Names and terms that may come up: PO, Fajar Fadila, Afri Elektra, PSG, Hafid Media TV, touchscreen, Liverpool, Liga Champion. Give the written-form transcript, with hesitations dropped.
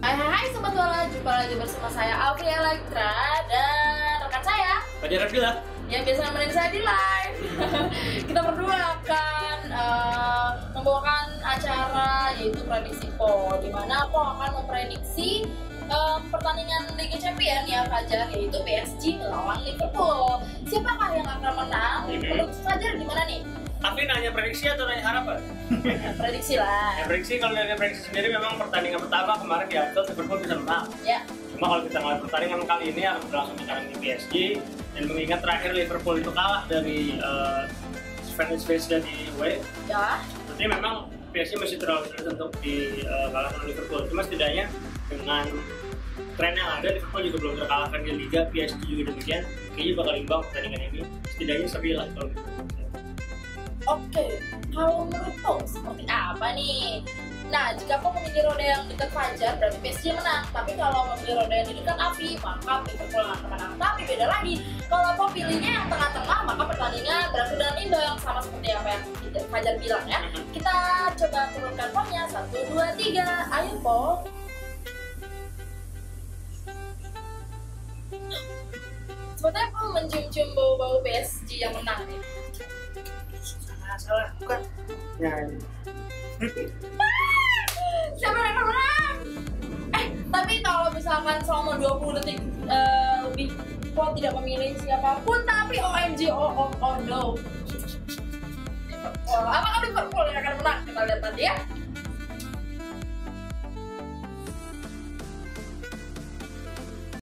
Hai Sobat Bola, jumpa lagi bersama saya Afri Elektra dan rekan saya Fajar Fadila yang biasa nemenin saya di live. Kita berdua akan membawakan acara yaitu prediksi PO, di mana PO akan memprediksi pertandingan Liga Champion yang Fajar, yaitu PSG melawan Liverpool. Siapakah yang akan menang? Menurut Fajar gimana nih? Tapi nanya prediksi atau nanya harapan? Prediksi lah. Ya, prediksi, kalau dari prediksi sendiri memang pertandingan pertama kemarin di Liverpool bisa menang. Ya. Cuma kalau kita ngelihat pertandingan kali ini akan berlangsung di kandang PSG, dan mengingat terakhir Liverpool itu kalah dari Spurs dari away. Ya. Berarti memang PSG masih terlalu sulit untuk dikalahkan oleh Liverpool. Cuma setidaknya dengan tren yang ada, Liverpool juga belum terkalahkan di Liga, PSG juga demikian. Kayaknya bakal imbang pertandingan ini. Setidaknya seri lah kalau gitu. Oke, kalau menurut PO seperti apa nih? Nah, jika PO memilih roda yang dekat Fajar, berarti PSG menang. Tapi kalau memilih roda yang dekat Afri, maka Liverpool akan menang. Tapi beda lagi, kalau PO pilihnya yang tengah-tengah, maka pertandingan berakhir dan imbang, sama seperti apa yang Fajar bilang ya. Kita coba turunkan PO-nya, 1, 2, 3, ayo PO. Sepertinya PO mencium-cium bau-bau PSG yang menang nih. Salah, bukan. Ya. Siapa yang menang? Tapi kalau misalkan selama 20 detik lebih PO tidak memilih siapapun, tapi OMG, oh no. Apakah Liverpool yang akan menang? Kita lihat nanti ya.